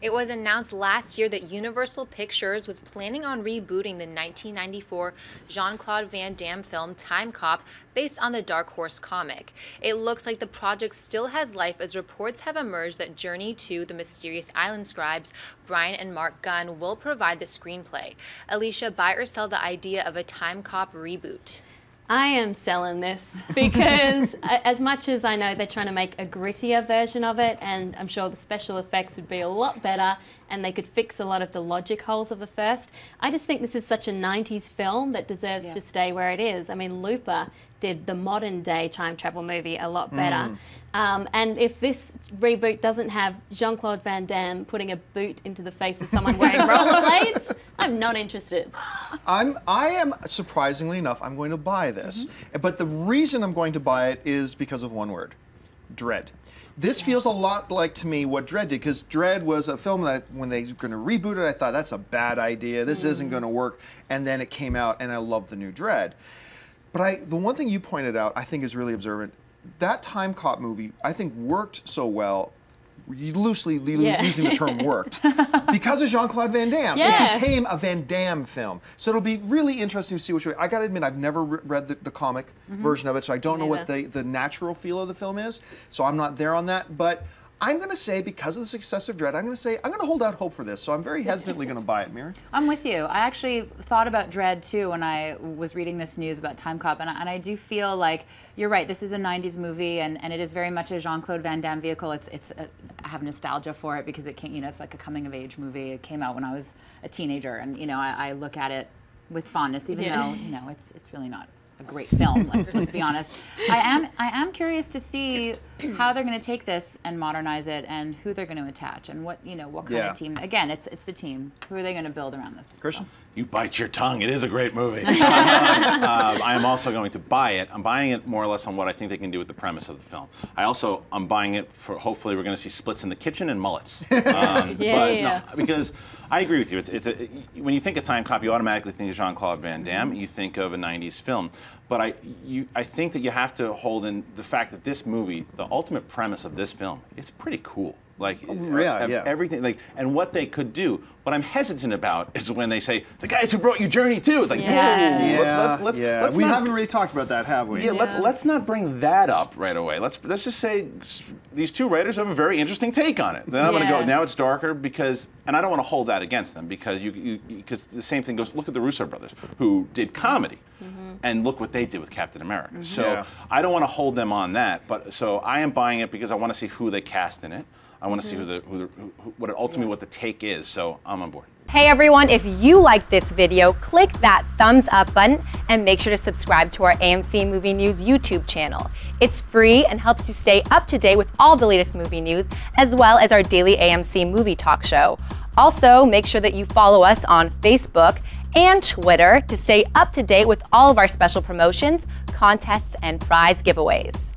It was announced last year that Universal Pictures was planning on rebooting the 1994 Jean-Claude Van Damme film Timecop based on the Dark Horse comic. It looks like the project still has life, as reports have emerged that Journey 2: The Mysterious Island scribes Brian and Mark Gunn will provide the screenplay. Alicia, buy or sell the idea of a Timecop reboot? I am selling this because as much as I know they're trying to make a grittier version of it, and I'm sure the special effects would be a lot better and they could fix a lot of the logic holes of the first, I just think this is such a 90s film that deserves to stay where it is. I mean, Looper did the modern day time travel movie a lot better. And if this reboot doesn't have Jean-Claude Van Damme putting a boot into the face of someone wearing rollerblades, I'm not interested. I am, surprisingly enough, I'm going to buy this. But the reason I'm going to buy it is because of one word: Dredd. This feels a lot like, to me, what Dredd did, because Dredd was a film that when they were going to reboot it, I thought, that's a bad idea, this isn't going to work. And then it came out, and I love the new Dredd. But the one thing you pointed out, I think, is really observant. That Timecop movie, I think, worked so well, loosely using the term worked, because of Jean-Claude Van Damme. It became a Van Damme film. So it'll be really interesting to see which way. I gotta admit, I've never read the comic version of it, so I don't know what the natural feel of the film is, so I'm not there on that. But I'm going to say, because of the success of Dredd, I'm going to hold out hope for this, so I'm very hesitantly going to buy it, Miri. I'm with you. I actually thought about Dredd, too, when I was reading this news about Timecop, and I do feel like, you're right, this is a 90s movie, and it is very much a Jean-Claude Van Damme vehicle. I have nostalgia for it because it came, you know, it's like a coming-of-age movie. It came out when I was a teenager, and, you know, I look at it with fondness, even though, you know, it's really not a great film, let's be honest. I am curious to see how they're going to take this and modernize it, and who they're going to attach, and what, you know, what kind of team. Again, it's the team. Who are they going to build around this? Christian, you bite your tongue. It is a great movie. I am also going to buy it. I'm buying it more or less on what I think they can do with the premise of the film. I'm buying it for, hopefully we're going to see splits in the kitchen and mullets. No, because I agree with you. When you think of Timecop, you automatically think of Jean-Claude Van Damme. You think of a 90s film. But I think that you have to hold in the fact that this movie, the ultimate premise of this film, it's pretty cool. Like, everything, like, and what they could do. What I'm hesitant about is when they say, the guys who brought you Journey 2, it's like, let's we haven't really talked about that, have we? Let's not bring that up right away. Let's just say these two writers have a very interesting take on it. Then I'm going to go, now it's darker, because, and I don't want to hold that against them, because because the same thing goes, look at the Russo brothers, who did comedy, and look what they did with Captain America. So I don't want to hold them on that, but so I am buying it because I want to see who they cast in it. I want to see what the take is, so I'm on board. Hey everyone, if you liked this video, click that thumbs up button and make sure to subscribe to our AMC Movie News YouTube channel. It's free and helps you stay up to date with all the latest movie news, as well as our daily AMC Movie Talk Show. Also, make sure that you follow us on Facebook and Twitter to stay up to date with all of our special promotions, contests, and prize giveaways.